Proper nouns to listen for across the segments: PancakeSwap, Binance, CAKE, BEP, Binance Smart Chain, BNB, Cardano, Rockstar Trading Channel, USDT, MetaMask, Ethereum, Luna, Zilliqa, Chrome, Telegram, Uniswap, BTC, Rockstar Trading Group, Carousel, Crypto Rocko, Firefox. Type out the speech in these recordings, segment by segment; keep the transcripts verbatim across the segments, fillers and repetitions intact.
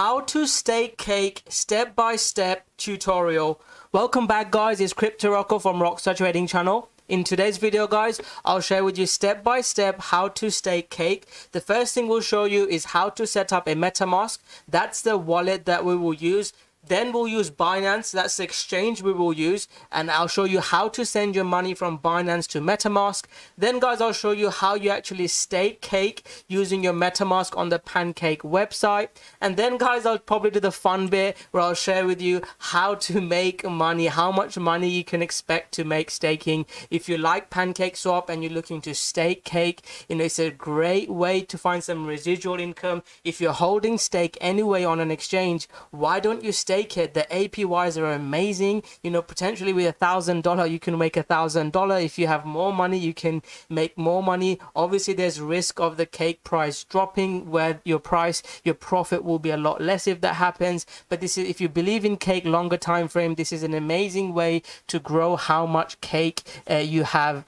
how to stake cake step-by-step tutorial. Welcome back, guys. It's Crypto Rocko from Rockstar Trading Channel. In today's video, guys, I'll share with you step by step how to stake cake. The first thing we'll show you is how to set up a MetaMask. That's the wallet that we will use. Then we'll use Binance, that's the exchange we will use, and I'll show you how to send your money from Binance to MetaMask. Then, guys, I'll show you how you actually stake cake using your MetaMask on the Pancake website. And then, guys, I'll probably do the fun bit where I'll share with you how to make money, how much money you can expect to make staking. If you like PancakeSwap and you're looking to stake cake, you know, it's a great way to find some residual income. If you're holding stake anyway on an exchange, why don't you stake it? The A P Ys are amazing. You know, potentially with a thousand dollar you can make a thousand dollar. If you have more money, you can make more money. Obviously there's risk of the cake price dropping, where your price your profit will be a lot less if that happens. But this is, if you believe in cake longer time frame, this is an amazing way to grow how much cake uh, you have.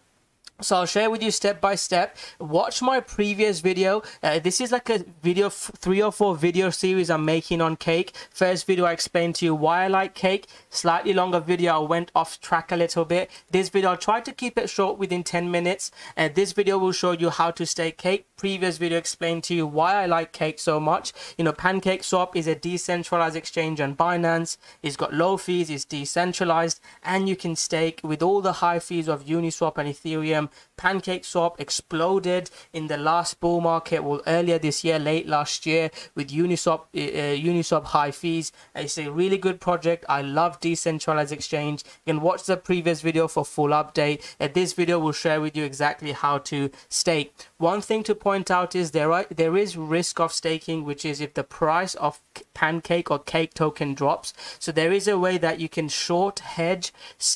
So I'll share with you step by step. Watch my previous video. Uh, this is like a video, f three or four video series I'm making on cake. First video, I explained to you why I like cake. Slightly longer video, I went off track a little bit. This video, I'll try to keep it short within ten minutes. And uh, this video will show you how to stake cake. Previous video explained to you why I like cake so much. You know, PancakeSwap is a decentralized exchange on Binance. It's got low fees, it's decentralized, and you can stake with all the high fees of Uniswap and Ethereum. PancakeSwap exploded in the last bull market, well, earlier this year, late last year, with Uniswap uh, Uniswap high fees. It's a really good project. I love decentralized exchange. You can watch the previous video for full update. Uh, this video will share with you exactly how to stake. One thing to point out is there are there is risk of staking, which is if the price of pancake or cake token drops. So there is a way that you can short hedge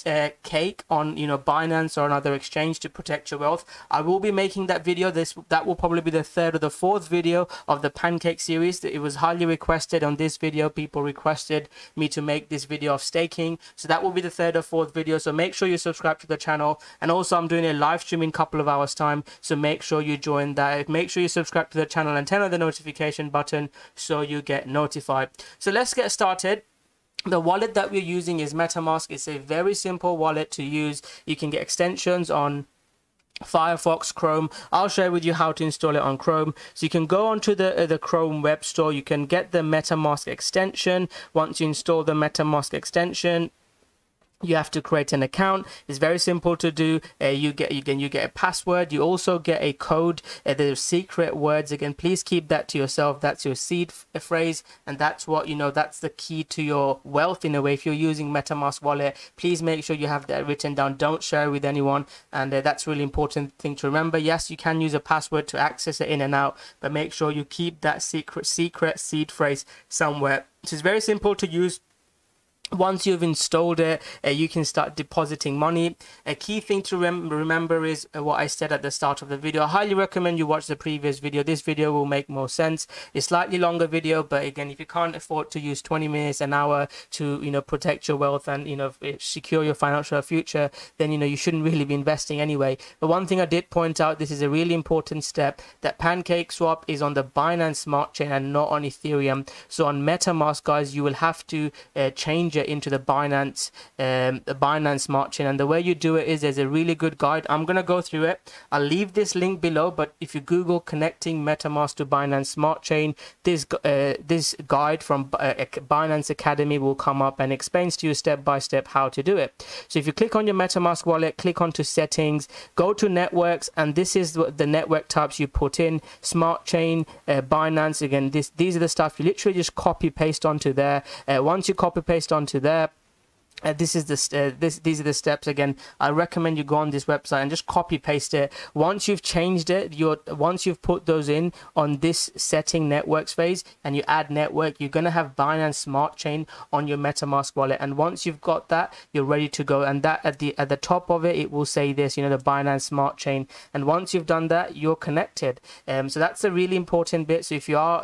uh, cake on, you know, Binance or another exchange to protect your wealth. I will be making that video. This that will probably be the third or the fourth video of the pancake series. It was highly requested on this video. People requested me to make this video of staking, so that will be the third or fourth video. So make sure you subscribe to the channel, and also I'm doing a live stream in a couple of hours time, so make sure you join that. Make sure you subscribe to the channel and turn on the notification button so you get notified. So let's get started. The wallet that we're using is MetaMask. It's a very simple wallet to use. You can get extensions on Firefox, Chrome. I'll share with you how to install it on Chrome. So you can go onto the uh, the Chrome web store. You can get the MetaMask extension. Once you install the MetaMask extension, you have to create an account. It's very simple to do. Uh, you get again, you, you get a password. You also get a code. Uh, there's secret words. Again, please keep that to yourself. That's your seed phrase, and that's what you know. That's the key to your wealth in a way. If you're using MetaMask wallet, please make sure you have that written down. Don't share with anyone, and uh, that's really important thing to remember. Yes, you can use a password to access it in and out, but make sure you keep that secret secret seed phrase somewhere. So it's very simple to use. Once you've installed it, uh, you can start depositing money. A key thing to rem remember is uh, what I said at the start of the video. I highly recommend you watch the previous video. This video will make more sense. It's slightly longer video, but again, if you can't afford to use twenty minutes an hour to, you know, protect your wealth and, you know, secure your financial future, then, you know, you shouldn't really be investing anyway. But one thing I did point out, this is a really important step, that PancakeSwap is on the Binance Smart Chain and not on Ethereum. So on MetaMask, guys, you will have to uh, change it into the Binance um, the Binance Smart Chain. And the way you do it is there's a really good guide. I'm going to go through it. I'll leave this link below, but if you Google connecting MetaMask to Binance Smart Chain, this uh, this guide from uh, Binance Academy will come up and explains to you step by step how to do it. So if you click on your MetaMask wallet, click onto settings, go to networks, and this is the network types you put in: Smart Chain, uh, Binance. Again, this these are the stuff you literally just copy paste onto there. Uh, once you copy paste onto there, Uh, this is the uh, this these are the steps. Again, I recommend you go on this website and just copy paste it. Once you've changed it, your once you've put those in on this setting networks phase, and you add network, you're gonna have Binance Smart Chain on your MetaMask wallet. And once you've got that, you're ready to go. And that at the at the top of it, it will say this, you know, the Binance Smart Chain. And once you've done that, you're connected. Um, so that's a really important bit. So if you are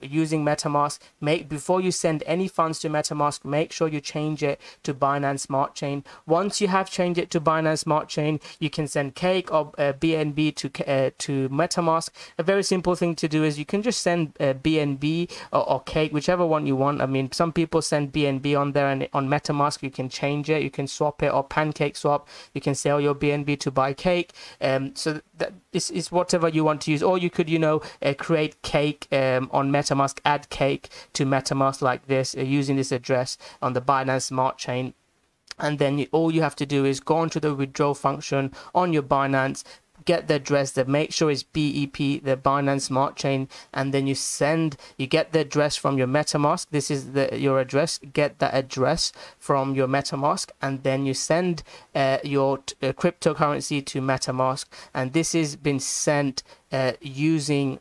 using MetaMask, make before you send any funds to MetaMask, make sure you change it to Binance Smart Chain. Once you have changed it to Binance Smart Chain, you can send CAKE or uh, B N B to uh, to MetaMask. A very simple thing to do is you can just send uh, B N B or, or CAKE, whichever one you want. I mean, some people send B N B on there, and on MetaMask you can change it, you can swap it, or PancakeSwap, you can sell your B N B to buy CAKE. Um, so that this is whatever you want to use, or you could, you know, uh, create CAKE um, on MetaMask, add CAKE to MetaMask like this, uh, using this address on the Binance Smart Chain. And then you, all you have to do is go onto the withdrawal function on your Binance, get the address there, make sure it's B E P, the Binance Smart Chain, and then you send, you get the address from your MetaMask. This is the your address, get that address from your MetaMask, and then you send uh, your t uh, cryptocurrency to MetaMask. And this has been sent uh, using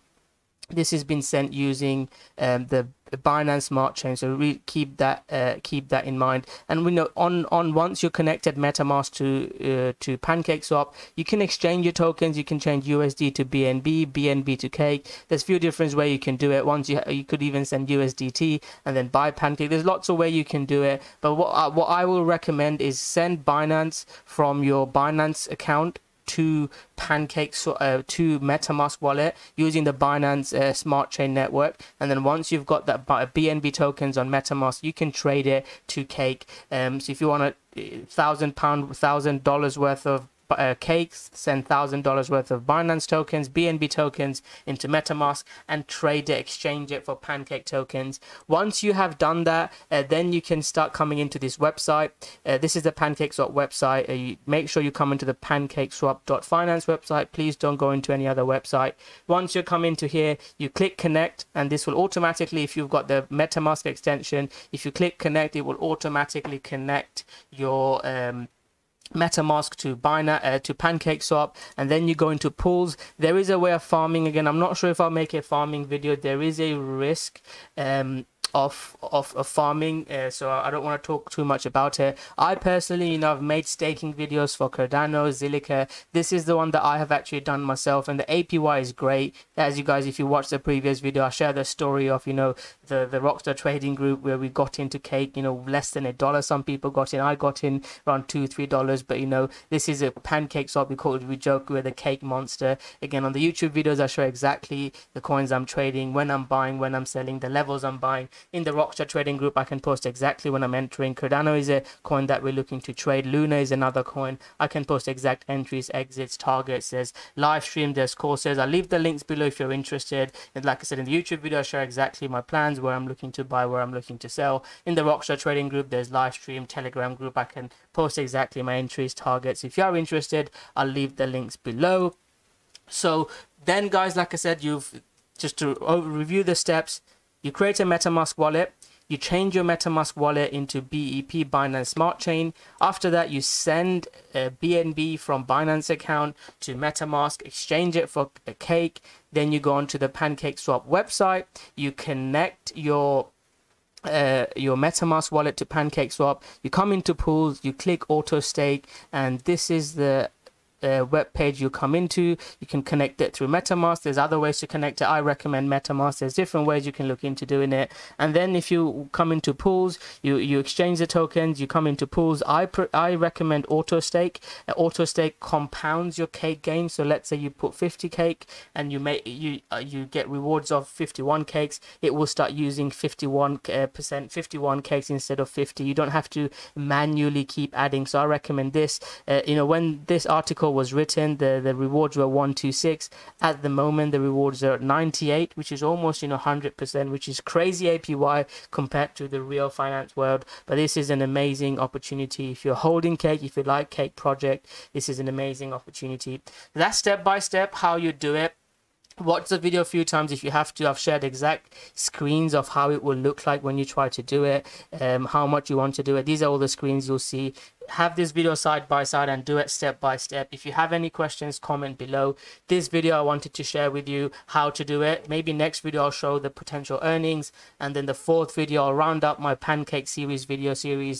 this has been sent using um, the Binance Smart Chain, so re keep that uh, keep that in mind. And we know on on once you're connected MetaMask to uh, to PancakeSwap, you can exchange your tokens. You can change U S D to B N B, B N B to CAKE. There's few different ways you can do it. Once you you could even send U S D T and then buy Pancake. There's lots of ways you can do it. But what I, what I will recommend is send Binance from your Binance account to Pancakes uh, to MetaMask wallet using the Binance uh, Smart Chain network. And then once you've got that B N B tokens on MetaMask, you can trade it to CAKE. Um, so if you want a thousand pound, thousand dollars worth of Uh, CAKEs, send thousand dollars worth of Binance tokens, B N B tokens into MetaMask, and trade it, exchange it for Pancake tokens. Once you have done that, uh, then you can start coming into this website. Uh, this is the PancakeSwap website. Uh, you make sure you come into the pancakeswap dot finance website. Please don't go into any other website. Once you come into here, you click connect, and this will automatically, if you've got the MetaMask extension, if you click connect, it will automatically connect your um MetaMask to Binance uh, to PancakeSwap. And then you go into pools. There is a way of farming. Again, I'm not sure if I'll make a farming video. There is a risk um Of, of of farming, uh, so I don't want to talk too much about it. I personally, you know, I've made staking videos for Cardano, Zilliqa. This is the one that I have actually done myself, and the A P Y is great. As you guys, if you watch the previous video, I share the story of, you know, the the Rockstar Trading Group, where we got into CAKE, you know, less than a dollar. Some people got in. I got in around two, three dollars. But you know, this is a pancake swap. We call it, we joke, we're the CAKE monster. Again, on the YouTube videos, I show exactly the coins I'm trading, when I'm buying, when I'm selling, the levels I'm buying. In the Rockstar Trading Group, I can post exactly when I'm entering. Cardano is a coin that we're looking to trade. Luna is another coin. I can post exact entries, exits, targets. There's live stream, there's courses. I'll leave the links below if you're interested. And like I said, in the YouTube video, I share exactly my plans, where I'm looking to buy, where I'm looking to sell. In the Rockstar Trading Group, there's live stream, Telegram group. I can post exactly my entries, targets. If you are interested, I'll leave the links below. So then, guys, like I said, you've just to review the steps. You create a MetaMask wallet, you change your MetaMask wallet into B E P, Binance Smart Chain. After that, you send a B N B from Binance account to MetaMask, exchange it for a CAKE. Then you go onto the PancakeSwap website, you connect your Uh, your MetaMask wallet to PancakeSwap, you come into pools, you click auto stake, and this is the Uh, web page you come into. You can connect it through MetaMask. There's other ways to connect it. I recommend MetaMask. There's different ways you can look into doing it. And then if you come into pools, you you exchange the tokens, you come into pools. I pr I recommend auto stake. Uh, auto stake compounds your CAKE gain. So let's say you put fifty CAKE and you make you uh, you get rewards of fifty-one CAKEs. It will start using fifty-one percent, uh, fifty-one CAKEs instead of fifty. You don't have to manually keep adding. So I recommend this. Uh, you know, when this article was written, the the rewards were one two six. At the moment, the rewards are at ninety-eight, which is almost, you know, one hundred percent, which is crazy A P Y compared to the real finance world. But this is an amazing opportunity. If you're holding CAKE, if you like CAKE project, this is an amazing opportunity. That's step by step how you do it. Watch the video a few times if you have to. I've shared exact screens of how it will look like when you try to do it, um, how much you want to do it. These are all the screens you'll see. Have this video side by side and do it step by step. If you have any questions, comment below. This video, I wanted to share with you how to do it. Maybe next video I'll show the potential earnings, and then the fourth video I'll round up my Pancake series video series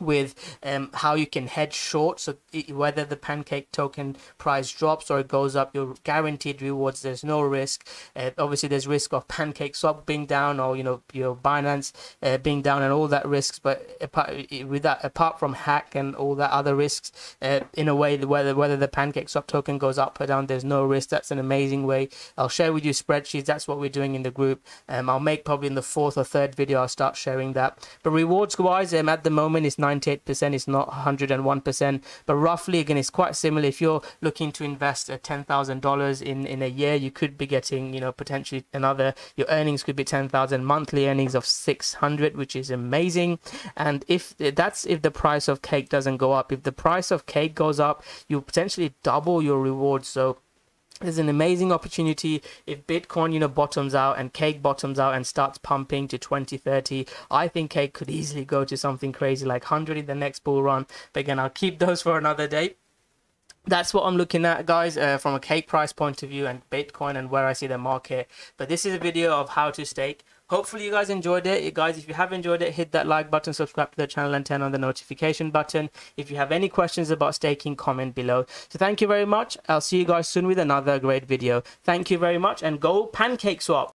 with um, how you can hedge short. So whether the Pancake token price drops or it goes up, you're guaranteed rewards. There's no risk. Uh, obviously, there's risk of PancakeSwap being down, or you know your Binance uh, being down, and all that risks. But apart with that, apart from hack and all that other risks, uh, in a way, whether whether the PancakeSwap token goes up or down, there's no risk. That's an amazing way. I'll share with you spreadsheets. That's what we're doing in the group. Um, I'll make probably in the fourth or third video. I'll start sharing that. But rewards-wise, um, at the moment, it's ninety-eight percent, it's not one hundred and one percent, but roughly again it's quite similar. If you're looking to invest ten thousand dollars in in a year, you could be getting, you know, potentially another, your earnings could be ten thousand monthly earnings of six hundred, which is amazing. And if that's if the price of Cake doesn't go up, if the price of Cake goes up, you potentially double your rewards. So there's an amazing opportunity. If Bitcoin, you know, bottoms out and Cake bottoms out and starts pumping to twenty thirty, I think Cake could easily go to something crazy like one hundred in the next bull run. But again, I'll keep those for another day. That's what I'm looking at, guys, uh, from a Cake price point of view and Bitcoin and where I see the market. But this is a video of how to stake. Hopefully you guys enjoyed it. You guys, if you have enjoyed it, hit that like button, subscribe to the channel, and turn on the notification button. If you have any questions about staking, comment below. So thank you very much. I'll see you guys soon with another great video. Thank you very much, and go PancakeSwap.